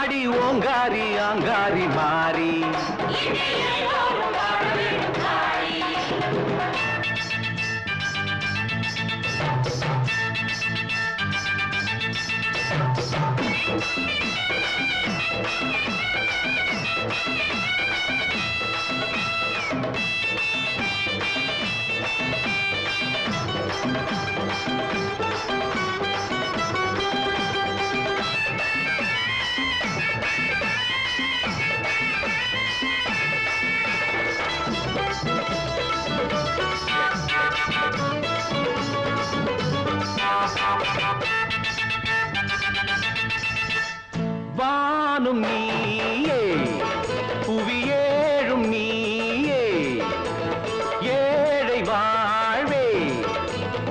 அடி ஓங்காரி ஆங்காரி மாறி வானும் நீயே புவியேழும் நீயே ஏழை வாழ்வே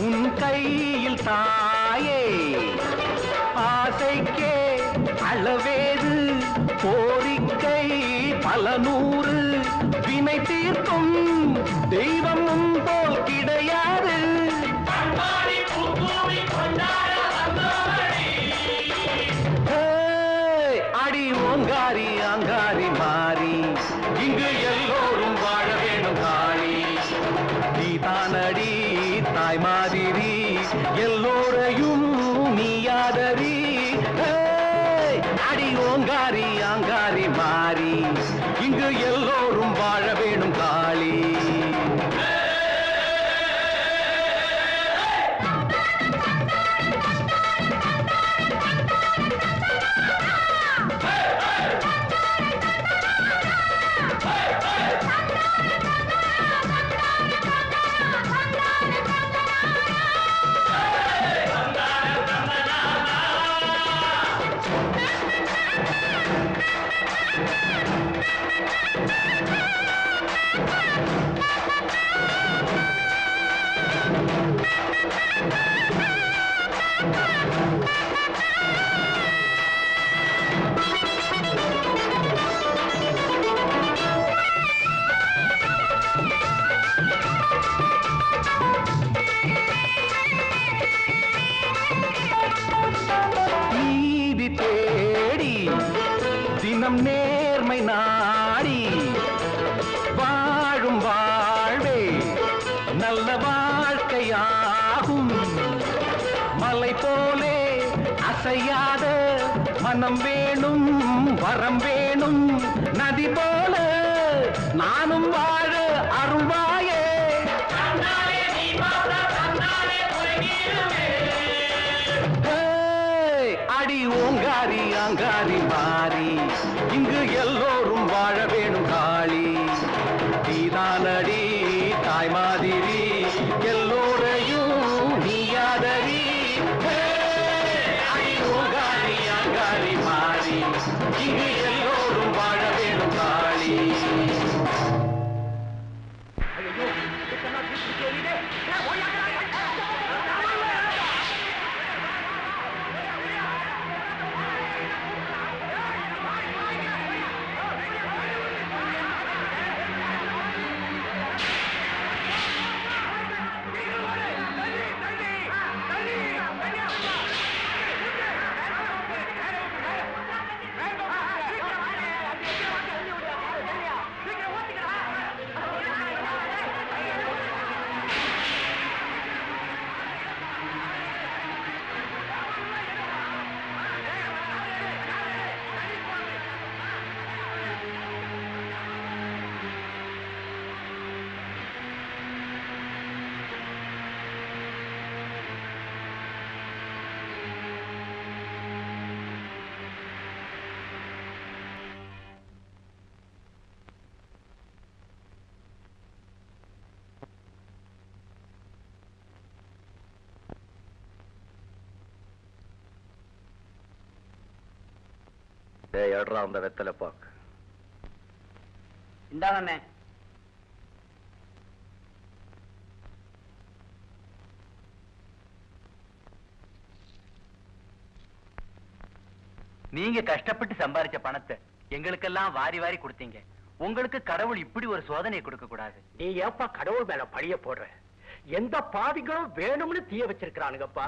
உன் கையில் தாயே ஆசைக்கே அளவேது கோரிக்கை பல நூறு வினை தீர்க்கும் தெய்வம் உன் போல் கிடையாது ஆங்காரி ஆங்காரி மாறி இங்கு எல்லோரும் வாழ வேணும் காளி நீ தானடி தாய் மாதிரி எல்லோரையும் நீ ஆதரி அடி ஓங்காரி ஆங்காரி மாறி இங்கு எல்லோரும் வாழ வேணும் காளி தினம் நேர்மை நாடி வாழும் வாழ்வே நல்ல வாழ்க்கையாகும் மலை போலே அசையாத மனம் வேணும் வரம் வேணும் நதி போல நானும் வாழ அருள்வாயே அடி ஓங்காரி ஆங்காரி மாறி இங்கு எல்லோரும் வாழ வேணும் காளி நீதானடி தாய் மாதிரி எல்லோரையும் நீயாதடி அடி ஓங்காரி ஆங்காரி மாறி இங்கு எல்லோரும் வாழ வேணும் காளி ஏழரா அந்த வெத்தலை பாக்கு இந்தாங்கண்ணே நீங்க கஷ்டப்பட்டு சம்பாதிச்ச பணத்தை எங்களுக்கெல்லாம் வாரி வாரி கொடுத்தீங்க. உங்களுக்கு கடவுள் இப்படி ஒரு சோதனை கொடுக்க கூடாது. நீ ஏப்பா கடவுள் மேல பழிய போடுற? எந்த பாவிகளும் வேணும்னு தீய வச்சிருக்கிறானுங்கப்பா.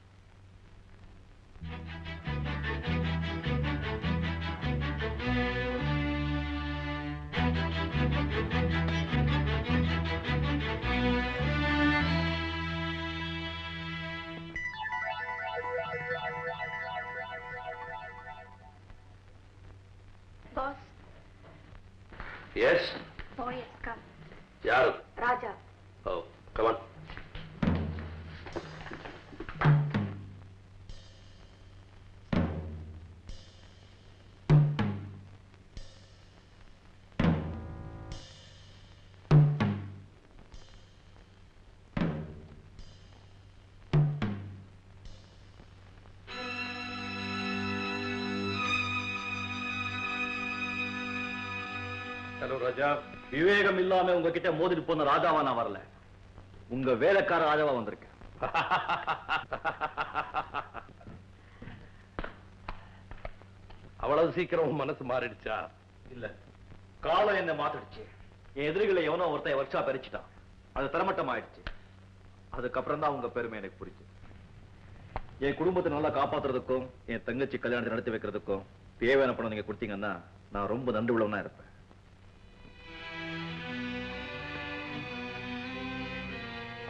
Yes? Oh, yes, come. Yaru? Raja. Oh, come on. ராஜா, விவேகம் இல்லாம உங்ககிட்ட மோதிட்டு போன ராஜாவா நான் வரல, உங்க வேலைக்கார ராஜாவா வந்திருக்கேன். அவ்வளவு சீக்கிரம் மனசு மாறிடுச்சா? இல்ல, காலம் என்ன மாத்திடுச்சு. என் எதிரிகளை எவனோ ஒருத்தன் வர்ஷா பறிச்சுட்டான், அது தரமட்டம் ஆயிடுச்சு. அதுக்கப்புறம் தான் உங்க பெருமை எனக்கு புரிச்சு. என் குடும்பத்தை நல்லா காப்பாத்துறதுக்கும் என் தங்கச்சி கல்யாணத்தை நடத்தி வைக்கிறதுக்கும் தேவையான பணம் நீங்க கொடுத்தீங்கன்னா நான் ரொம்ப நன்றி உள்ளவனா இருப்பேன்.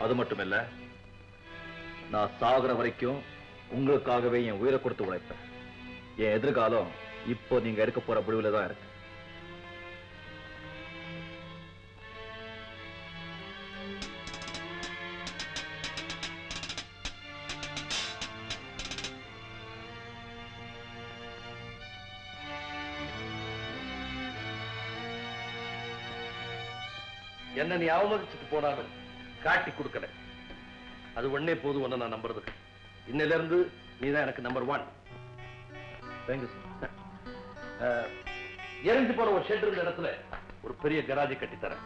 அது மட்டுமில்ல, நான் சாகுற வரைக்கும் உங்களுக்காகவே என் உயிரை கொடுத்து உழைப்பேன். என் எதிர்காலம் இப்போ நீங்க எடுக்க போற முடிவுல தான் இருக்கு. என்ன நீ அவமதிச்சுட்டு போனாங்க, காட்டி கொடுக்கல, அது ஒன்னே போதும். ஒன்னு நான் நம்புறது, இன்னில இருந்து நீதான் எனக்கு நம்பர் ஒன். எரிஞ்சு போற ஒரு ஷெட் இருந்த இடத்துல ஒரு பெரிய கராஜை கட்டி தரேன்.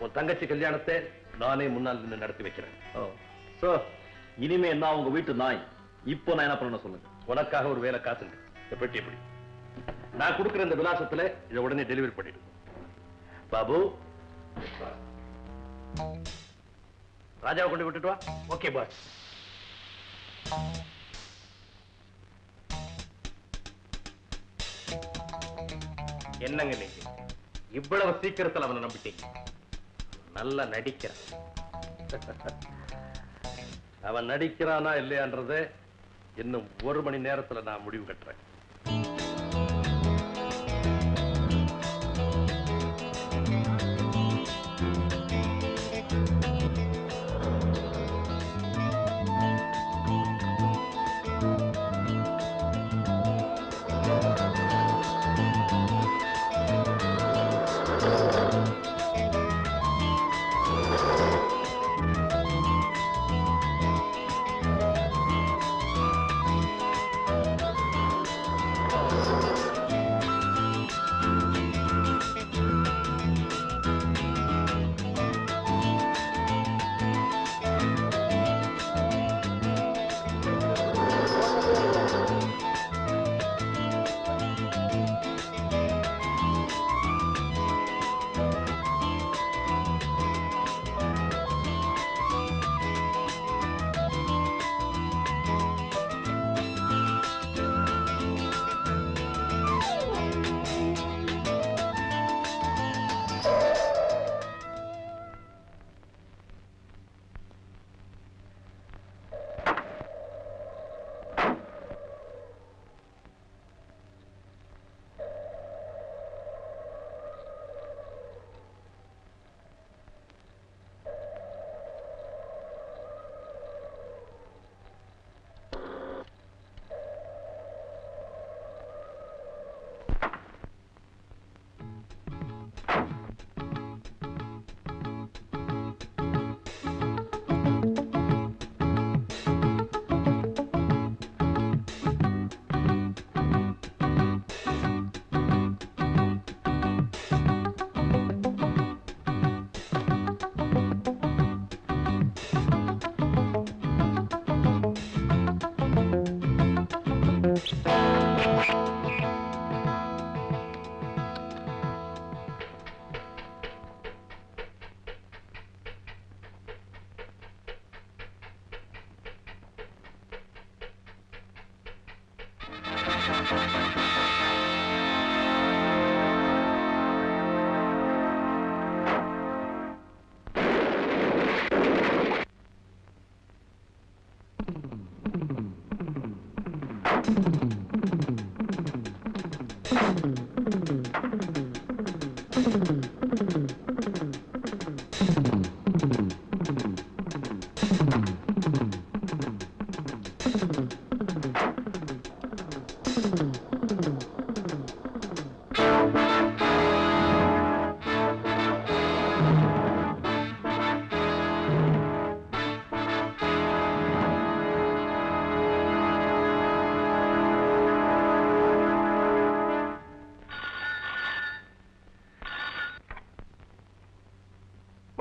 உன் தங்கச்சி கல்யாணத்தை நானே முன்னால் நின்று நடத்தி வைக்கிறேன். இனிமே நான் உங்க வீட்டு நாய். இப்போ நான் என்ன பண்ண சொல்லுங்க, உனக்காக ஒரு வேலை காத்துங்க. எப்படி எப்படி நான் கொடுக்குற இந்த விலாசத்துல இதை உடனே டெலிவரி பண்ணிடு பாபு. ராஜாவை கொண்டு விட்டுட்டு வா. Okay boss. என்னங்க நீங்க இவ்வளவு சீக்கிரத்தில் அவனை நம்பிட்டீங்க? நல்லா நடிக்கிறான். அவன் நடிக்கிறானா இல்லையான்றது இன்னும் 1 மணி நேரத்தில் நான் முடிவு கட்டுறேன்.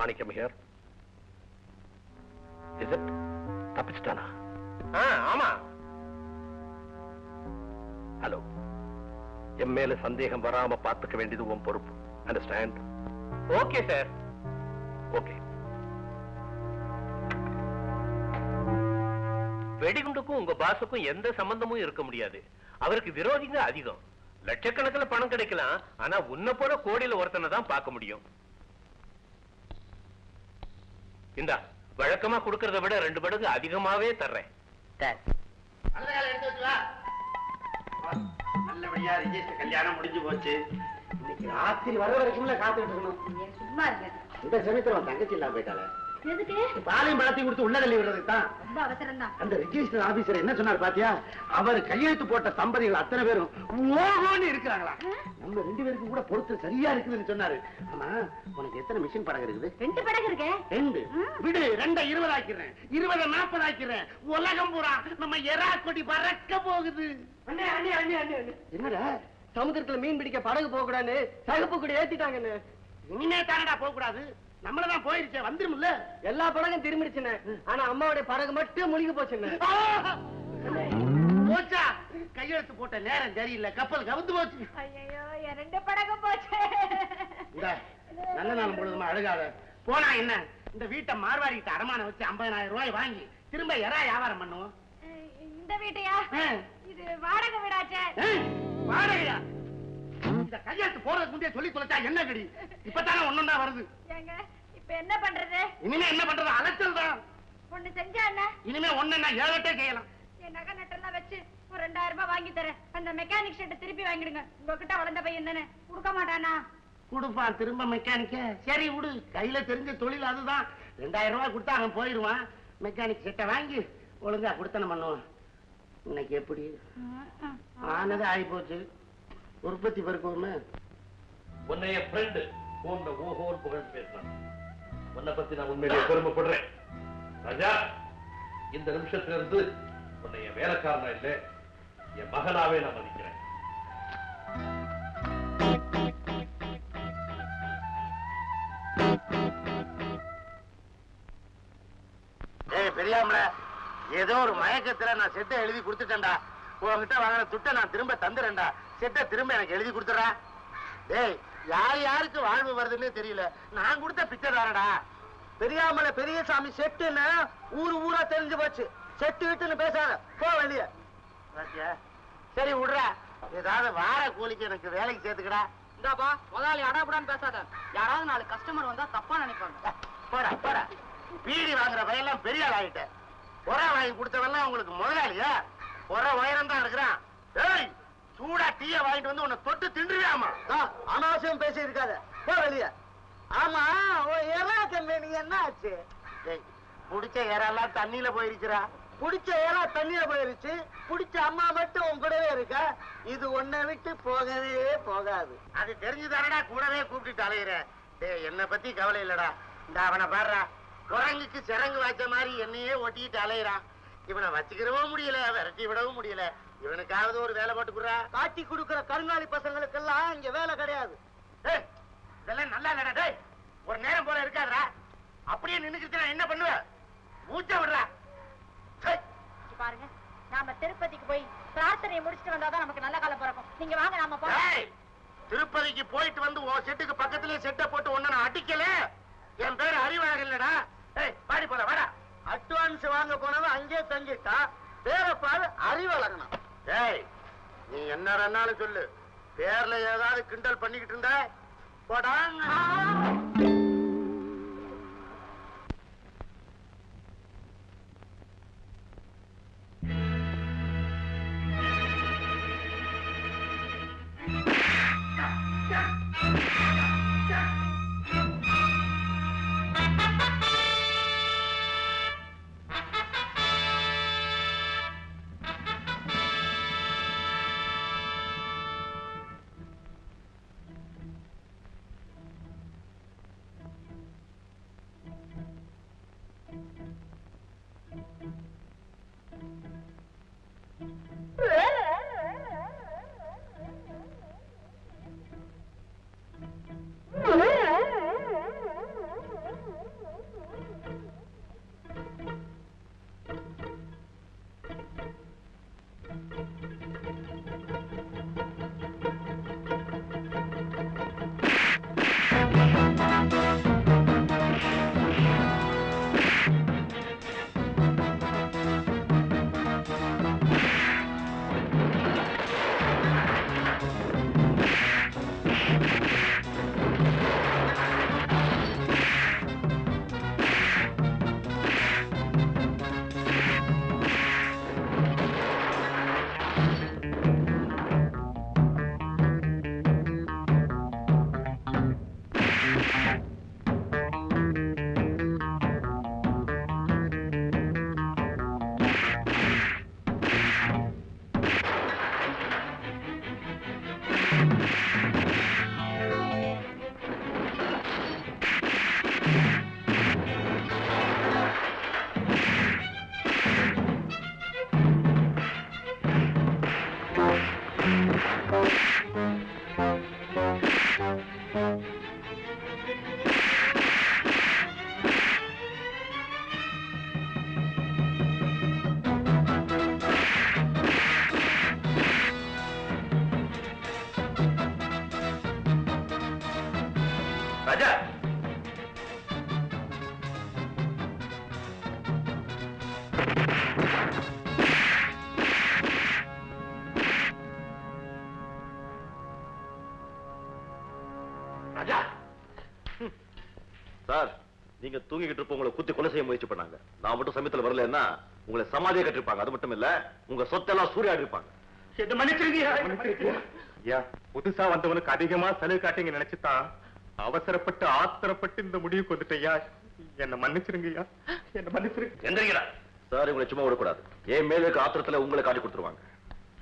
Manikam here. Is it? Tapichitana. Ama. Hello. Emmele sandeham varama paathukka vendidhu um porupu. Understand? Okay, sir. Okay. வெடிகுண்டுக்கும் உங்க பாசுக்கும் எந்த சம்பந்தமும் இருக்க முடியாது. அவருக்கு விரோதிங்க அதிகம். லட்சக்கணக்கில பணம் கிடைக்கலாம். ஆனா உன்ன போல கோடியில ஒருத்தனை தான் பார்க்க முடியும். இந்த வழக்கமா கொடுக்கறத விட ரெண்டு மடங்கு அதிகமாவே தர்றேன். நல்ல கால எடுத்து வா. நல்லபடியா ரிஜிஸ்டர் கல்யாணம் முடிஞ்சு போச்சு. இன்னைக்கு ராத்திரி வர வரைக்கும்ல காத்துட்டு இருக்கணும். நீங்க சும்மா இருங்க. இந்த சமயத்துல தங்கச்சி எல்லாம் போய்ட்டாளே. எதுக்கு? பாலையும் பழத்தையும் கொடுத்து உள்ள தள்ளி விடுறதுக்கு தான். ரொம்ப அவசரம் தான். அந்த ரிஜிஸ்டர் ஆபீசர் என்ன சொன்னார் பாத்தியா? அவர் கையெழுத்து போட்ட தம்பதிகள் அத்தனை பேரும் ஓஹோன்னு இருக்காங்களா? நம்ம ரெண்டு பேருக்கும் கூட பொறுத்து சரியா இருக்குதுன்னு சொன்னாரு. ஆமா, உனக்கு எத்தனை மிஷின் படகு இருக்குது? ரெண்டு படகு இருக்கே. ரெண்டு. விடு, 2 20 ஆக்கிறேன். 20 40 ஆக்கிறேன். உலகம் பூரா நம்ம எறா கொடி பறக்க போகுது. அண்ணே அண்ணே அண்ணே அண்ணே. என்னடா? சமுத்திரத்துல மீன் பிடிக்க படகு போக கூடாதுன்னு சகப்பு கூட ஏத்திட்டாங்கன்னு. இனிமே தானடா போக கூடாது. நம்மளதான் போயிருச்சே, வந்துருமில்ல. எல்லா படகும் திரும்பிடுச்சுன்னு, ஆனா அம்மாவுடைய படகு மட்டும் முழுகி போச்சுன்னு. போச்சா, கையெழுத்து போட்ட நேரம் சரியில்லை, கப்பல் கவுந்து போச்சு. ஐயோ, ரெண்டு படகு போச்சு. நல்ல நாள் முழுதுமா அழுகாத. போனா என்ன, இந்த வீட்டை மார்வாரிக்கிட்ட அடமானம் வச்சு 50,000 ரூபாய் வாங்கி திரும்ப எறா வியாபாரம் பண்ணுவோம். இந்த வீட்டையா? இது வாடகை வீடாச்சே. வாடகையா? இந்த கையெழுத்து போறதுக்கு முன்னே சொல்லி தொலைச்சா என்ன கடி? இப்பதானே ஒன்னொன்னா வருது. ஏங்க, இப்ப என்ன பண்றது? இனிமே என்ன பண்றது? அலைச்சல் தான். ஒண்ணு செஞ்சா என்ன? இனிமே ஒண்ணு நான் 7-8 செய்யலாம். என் நகை நட்டெல்லாம் வச்சு ஒரு 2000 ரூபாய் வாங்கி தரேன். அந்த மெக்கானிக் ஷெட்டை திருப்பி வாங்கிடுங்க. உங்ககிட்ட வளர்ந்த பையன் தானே, கொடுக்க மாட்டானா? கொடுப்பான் திரும்ப மெக்கானிக்க. சரி விடு, கையில தெரிஞ்ச தொழில் அதுதான். 2000 ரூபாய் கொடுத்தா அவன் போயிடுவான். மெக்கானிக் ஷெட்டை வாங்கி ஒழுங்கா கொடுத்தன பண்ணுவான். இன்னைக்கு எப்படி ஆனது ஆகி போச்சு. உற்பத்தி பெருக்கோமே உன்னைய ஃப்ரெண்ட் போன்ற ஓஹோர் புகழ் பேசலாம். உன்னை பத்தி நான் உண்மையிலேயே பெருமைப்படுறேன் ராஜா. இந்த நிமிஷத்துல இருந்து உன்னைய வேலைக்காரனா இல்ல, என் மகனாவே நான் மதிக்கிறேன். ஏய் பெரியாமல, ஏதோ ஒரு மயக்கத்துல நான் செட்டை எழுதி கொடுத்துட்டேன்டா. உங்ககிட்ட வாங்கின துட்டை நான் திரும்ப தந்துறேன்டா. செட்டை திரும்ப எனக்கு எழுதி கொடுத்துறா. டேய், யார் யாருக்கு வாழ்வு வருதுன்னு தெரியல. நான் கொடுத்த பிச்சை தானடா. பெரியாமல பெரியசாமி செட்டுன்னு ஊரு ஊரா தெரிஞ்சு போச்சு. செட்டு விட்டுன்னு பேசாத, போ வெளியே. சரி விடுறா, ஏதாவது வார கூலிக்கு எனக்கு வேலைக்கு சேர்த்துக்கடா. இந்தாப்பா முதலாளி அடாபடான்னு பேசாத. யாராவது 4 கஸ்டமர் வந்தா தப்பா நினைப்பாங்க. போடா போடா, பீடி வாங்குற வயலாம் பெரிய ஆள் ஆகிட்ட. பொறா வாங்கி கொடுத்தவெல்லாம் உங்களுக்கு முதலாளியா? ஒரே உயரம் தான் இருக்கிறான். ஏய், சூடா டீய வாங்கிட்டு வந்து உன்னை தொட்டு தின்றுவியாமா? அனாவசியம் பேசி இருக்காத, போ வெளியே. ஆமா, எறா கம்பெனி என்ன ஆச்சு? புடிச்ச எறாலாம் தண்ணியில போயிருச்சுரா. புடிச்ச எறா தண்ணியில போயிருச்சு, புடிச்ச அம்மா மட்டும் உன் கூடவே இருக்கா. இது ஒன்னை விட்டு போகவே போகாது. அது தெரிஞ்சுதானடா கூடவே கூப்பிட்டு அலையிறேன். என்னை பத்தி கவலை இல்லடா. இந்த அவனை பாடுறா, குரங்குக்கு சிறங்கு வாய்ச்ச மாதிரி என்னையே ஒட்டிக்கிட்டு அலையிறான். இவனை வச்சுக்கிறவும் முடியல, விரட்டி விடவும் முடியல. இவனுக்காவது ஒரு வேலை போட்டு குடுறா. காட்டி குடுக்கிற கருணாளி பசங்களுக்கு எல்லாம் இங்க வேலை கிடையாது. இதெல்லாம் நல்லா இல்லடா. ஒரு நேரம் போல இருக்காதுடா. அப்படியே நின்னுக்கிட்டு என்ன பண்ணுவ? மூச்ச விடுறா. பாருங்க, நாம திருப்பதிக்கு போய் பிரார்த்தனையை முடிச்சுட்டு வந்தாதான் நமக்கு நல்ல காலம் பிறக்கும். நீங்க வாங்க, நாம போய் திருப்பதிக்கு போயிட்டு வந்து உன் செட்டுக்கு பக்கத்துலயே செட்டை போட்டு ஒன்னு நான் அடிக்கல. என் பேரு அறிவாக இல்லடா. பாடி போல வாடா. அட்வான்ஸ் வாங்க போனவன் அங்கே தங்கிட்டா. பேரப்பாரு அறிவழகணும். நீ என்ன வேணாலும் சொல்லு, பேர்ல ஏதாவது கிண்டல் பண்ணிக்கிட்டு இருந்தா போடா. சார், நீங்க தூங்கிக்கிட்டு இருப்ப உங்களை குத்தி கொலை செய்ய முயற்சி பண்ணாங்க. நான் மட்டும் சமயத்தில் வரலன்னா உங்களை சமாதியை கட்டிருப்பாங்க. அது மட்டும் இல்ல, உங்க சொத்தெல்லாம் சூறையாடி இருப்பாங்க. புதுசா வந்தவனுக்கு அதிகமா செலவு காட்டிங்க நினைச்சுதான் அவசரப்பட்டு ஆத்திரப்பட்டு இந்த முடிவுக்கு வந்துட்டேயா. என்ன மன்னிச்சிருங்கய்யா, என்ன மன்னிச்சிருங்க. எந்திரிக்கிறா சார், இவங்களை சும்மா விடக்கூடாது. ஏன் மேலுக்கு ஆத்திரத்துல உங்களை காட்டி கொடுத்துருவாங்க.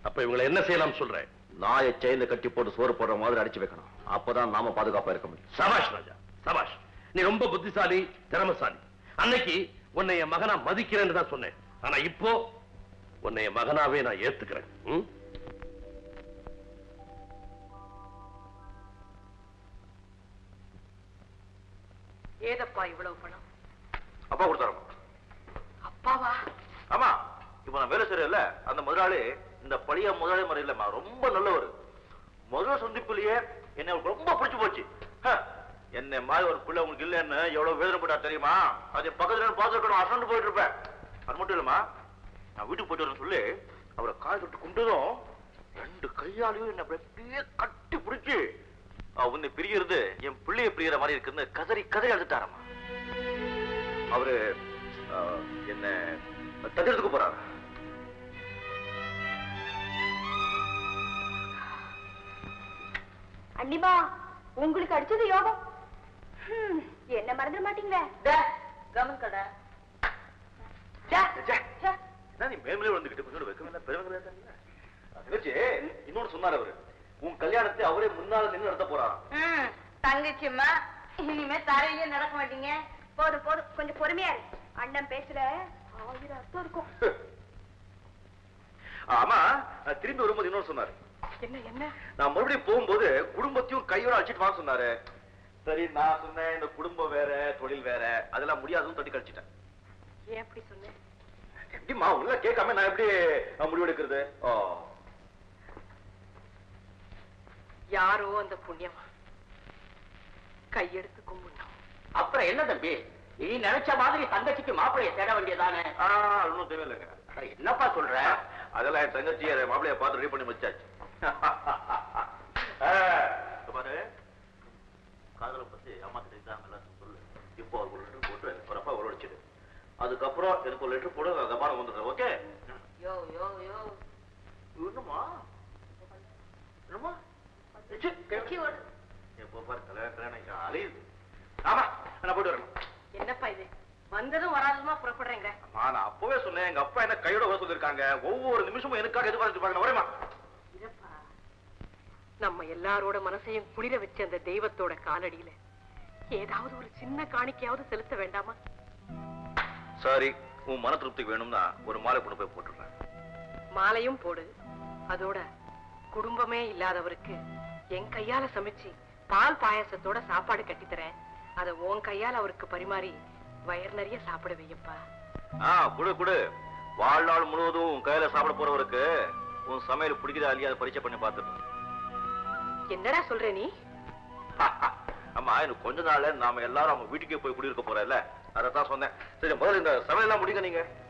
அப்ப இவங்களை என்ன செய்யலாம் சொல்றேன். நாயை செயில கட்டி போட்டு சோறு போடுற மாதிரி அடிச்சு வைக்கணும். அப்பதான் நாம பாதுகாப்பா இருக்க முடியும். சபாஷ் ராஜா, சபாஷ். நீ ரொம்ப புத்திசாலி, திறமசாலி. அன்னைக்கு உன்னை என் மகனா மதிக்கிறேன்னு தான் சொன்னேன். ஆனா இப்போ உன்னை என் மகனாவே நான் ஏத்துக்கிறேன். ஏதப்பா இவ்வளவு பணம்? அப்பா கொடுத்தாரமா? அப்பாவா? ஆமா, இப்ப நான் வேலை செய்யல. அந்த முதலாளி இந்த பழைய முதலாளி முறை இல்லம்மா, ரொம்ப நல்லவர். முதல் சந்திப்புலயே என்ன ரொம்ப பிடிச்சு போச்சு. என்ன மாதிரி ஒரு பிள்ளை உங்களுக்கு இல்லைன்னு எவ்வளவு வேதனைப்பட்டா தெரியுமா? அது பக்கத்துல பார்த்துக்கணும், அசண்டு போயிட்டு இருப்பேன். அது மட்டும் இல்லம்மா, நான் வீட்டுக்கு போயிட்டு வரேன்னு சொல்லி அவரை கால் தொட்டு கும்பிட்டதும் ரெண்டு கையாலையும் என்ன அப்படியே கட்டி பிடிச்சி உன்னை பிரியறது என் பிள்ளைய பிரியற மாதிரி இருக்குன்னு கதறி கதறி அழுதுட்டாரம்மா. அவரு என்ன தடுத்துக்கு போறாரு. அண்ணிமா, உங்களுக்கு அடிச்சது யோகம். என்ன மறந்துட மாட்டீங்களே. இன்னொன்னு சொன்னார் அவரு, உன் கல்யாணத்தை அவரே முன்னால நின்று நடத்த போறாராம். தங்கச்சிம்மா, இனிமே தரையில நடக்க மாட்டீங்க. போதும் போதும், கொஞ்சம் பொறுமையா இருக்கு. அண்ணன் பேசுற ஆயிரம் அர்த்தம் இருக்கும். ஆமா, திரும்பி வரும்போது இன்னொன்னு சொன்னாரு. என்ன என்ன? நான் மறுபடியும் போகும்போது குடும்பத்தையும் கையோட அடிச்சிட்டு வாங்க சொன்னாரு. சரி, நான் சொன்னேன் இந்த குடும்பம் வேற தொழில் வேற, அதெல்லாம் முடியாதுன்னு தட்டி கழிச்சிட்டேன். ஏன் அப்படி சொன்னேன்? எப்படிமா உள்ள கேட்காம நான் எப்படி முடிவு எடுக்கிறது? யாரோ அந்த புண்ணியமா கையெடுத்து கும்பிட்டோம். அப்புறம் என்ன தம்பி, நீ நினைச்ச மாதிரி தங்கச்சிக்கு மாப்பிள்ளைய தேட வேண்டியதானே? ஒன்னும் தேவையில்லைங்க. என்னப்பா சொல்ற? அதெல்லாம் என் தங்கச்சியை மாப்பிள்ளைய பார்த்து ரெடி பண்ணி வச்சாச்சு. பாரு, காதலை பத்தி அம்மா கிட்ட சொல்லு. இப்போ ஒரு லெட்டர் போட்டு வரப்பா ஒரு அடிச்சிடு. அதுக்கப்புறம் எனக்கு ஒரு லெட்டர் போட்டு கபாரம் வந்துடுறேன். ஓகே? யோ யோ யோ, என்னமா என்னமா அழியுது. ஆமா, நான் போயிட்டு வரேன். என்னப்பா இது வந்ததும் வராதுமா புறப்படுறேங்க? நான் அப்பவே சொன்னேன், எங்க அப்பா என்ன கையோட வர சொல்லிருக்காங்க. ஒவ்வொரு நிமிஷமும் எனக்காக எதிர்பார்த்துருப்பாங்க. வரேமா. நம்ம எல்லாரோட மனசையும் குளிர வச்ச அந்த தெய்வத்தோட காலடியில ஏதாவது ஒரு சின்ன காணிக்கையாவது செலுத்த வேண்டாமா? சாரி, உன் மன திருப்திக்கு வேணும்னா ஒரு மாலை கொண்டு போய் போட்டுறேன். மாலையும் போடு. அதோட குடும்பமே இல்லாதவருக்கு என் கையால சமைச்சு பால் பாயசத்தோட சாப்பாடு கட்டித்தரேன். அத உன் கையால் அவருக்கு பரிமாறி வயிறு நிறைய சாப்பிட வைப்பா. குடு குடு. வாழ்நாள் முழுவதும் உன் கையில சாப்பிட போறவருக்கு உன் சமையல் பிடிக்குதா இல்லையா அதை பரிச்சை பண்ணி பார்த்துட்டு. என்னடா சொல்ற நீ? ஆமா, எனக்கு கொஞ்ச நாள் நாம எல்லாரும் அவங்க வீட்டுக்கே போய் குடியிருக்க போறல, அதான் சொன்னேன். சரி, முதல்ல இந்த சமையல் எல்லாம் முடிங்க நீங்க.